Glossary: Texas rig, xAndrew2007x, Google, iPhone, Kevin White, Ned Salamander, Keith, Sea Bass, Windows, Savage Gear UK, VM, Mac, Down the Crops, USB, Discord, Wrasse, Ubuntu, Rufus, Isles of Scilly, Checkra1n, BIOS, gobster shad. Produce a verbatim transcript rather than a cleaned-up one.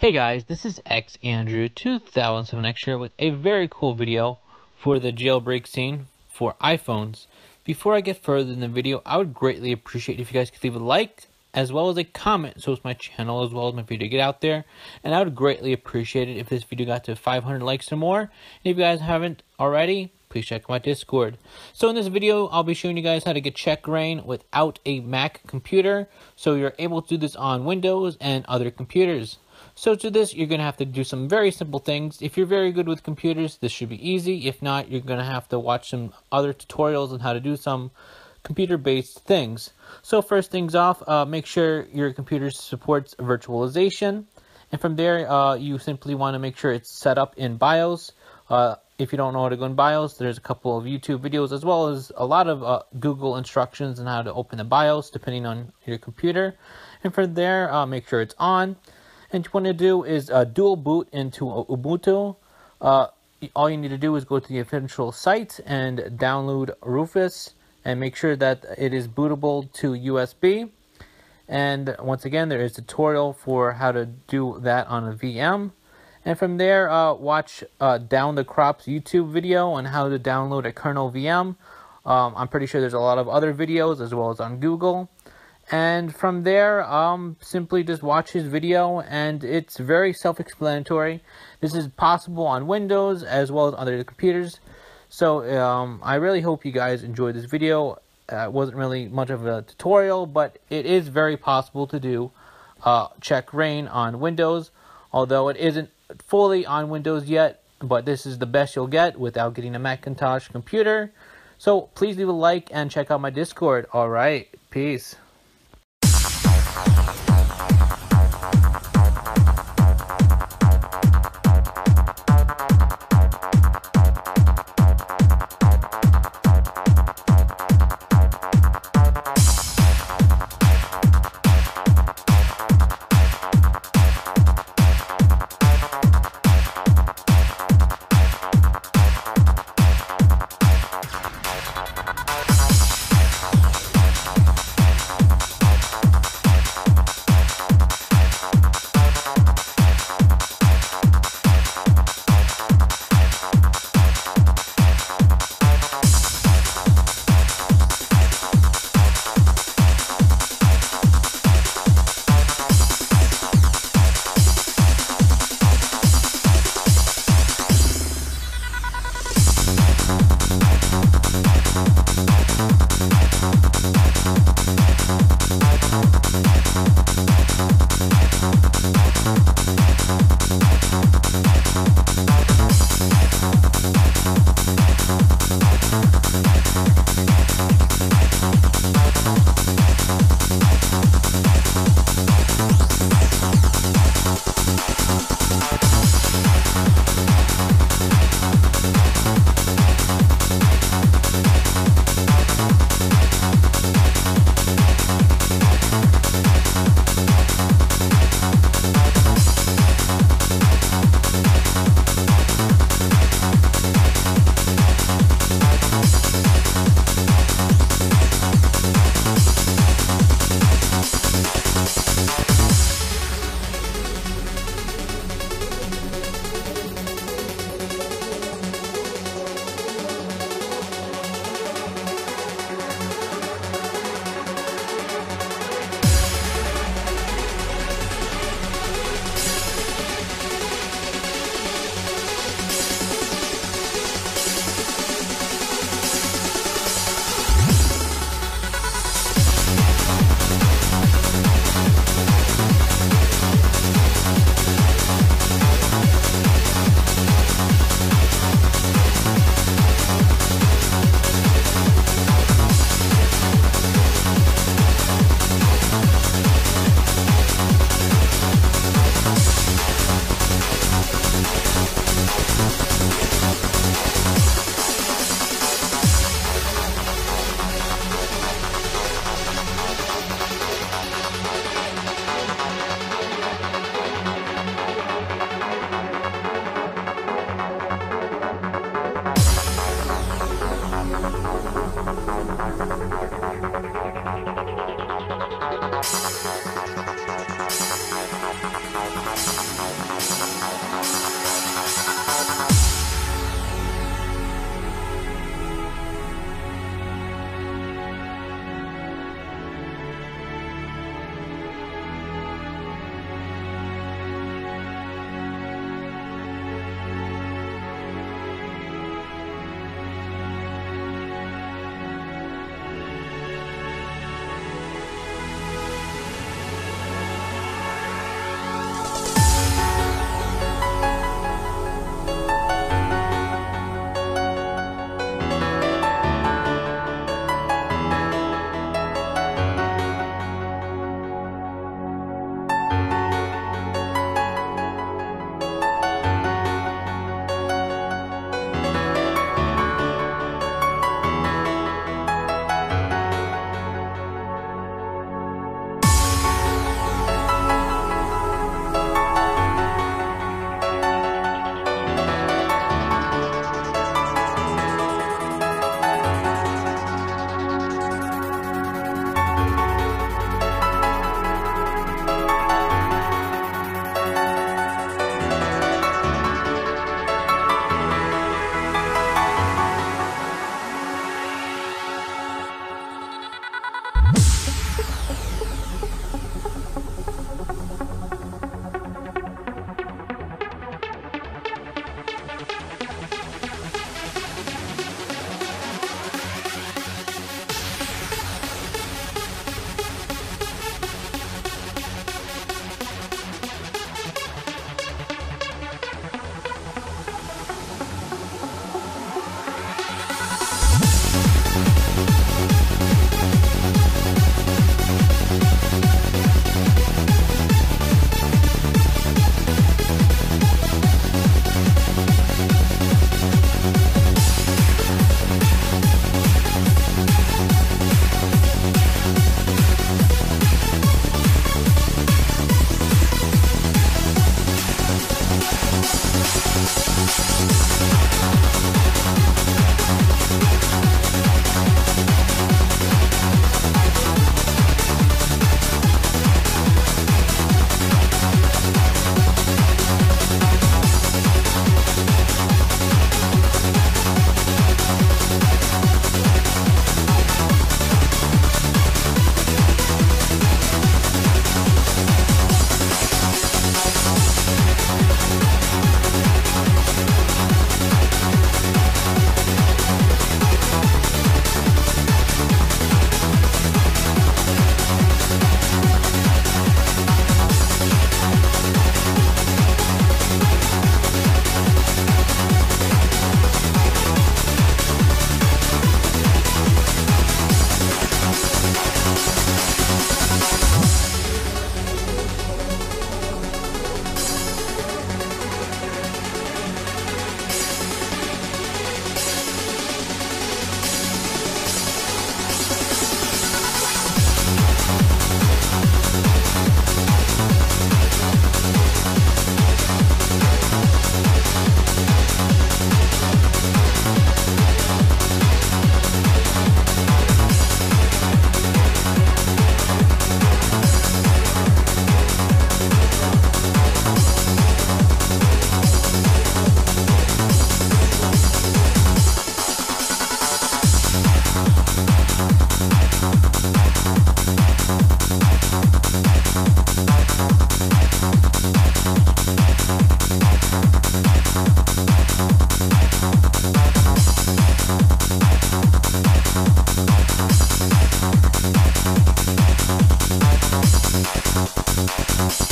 Hey guys, this is x Andrew two thousand seven x here with a very cool video for the jailbreak scene for iPhones. Before I get further in the video, I would greatly appreciate if you guys could leave a like as well as a comment so it's my channel as well as my video get out there. And I would greatly appreciate it if this video got to five hundred likes or more. And if you guys haven't already, please check my Discord. So in this video, I'll be showing you guys how to get checkra one without a Mac computer. So you're able to do this on Windows and other computers. So to this, you're going to have to do some very simple things. If you're very good with computers, this should be easy. If not, you're going to have to watch some other tutorials on how to do some computer-based things. So first things off, uh, make sure your computer supports virtualization. And from there, uh, you simply want to make sure it's set up in BIOS. Uh, if you don't know how to go in BIOS, there's a couple of YouTube videos as well as a lot of uh, Google instructions on how to open the BIOS depending on your computer. And from there, uh, make sure it's on. And what you want to do is uh, dual boot into Ubuntu. Uh, all you need to do is go to the official site and download Rufus and make sure that it is bootable to U S B. And once again, there is a tutorial for how to do that on a V M. And from there, uh, watch uh, Down the Crops YouTube video on how to download a kernel V M. Um, I'm pretty sure there's a lot of other videos as well as on Google. And from there, um, simply just watch his video, and it's very self-explanatory. This is possible on Windows as well as other computers. So um, I really hope you guys enjoyed this video. Uh, it wasn't really much of a tutorial, but it is very possible to do uh, checkra one on Windows, although it isn't fully on Windows yet, but this is the best you'll get without getting a Macintosh computer. So please leave a like and check out my Discord. All right, peace.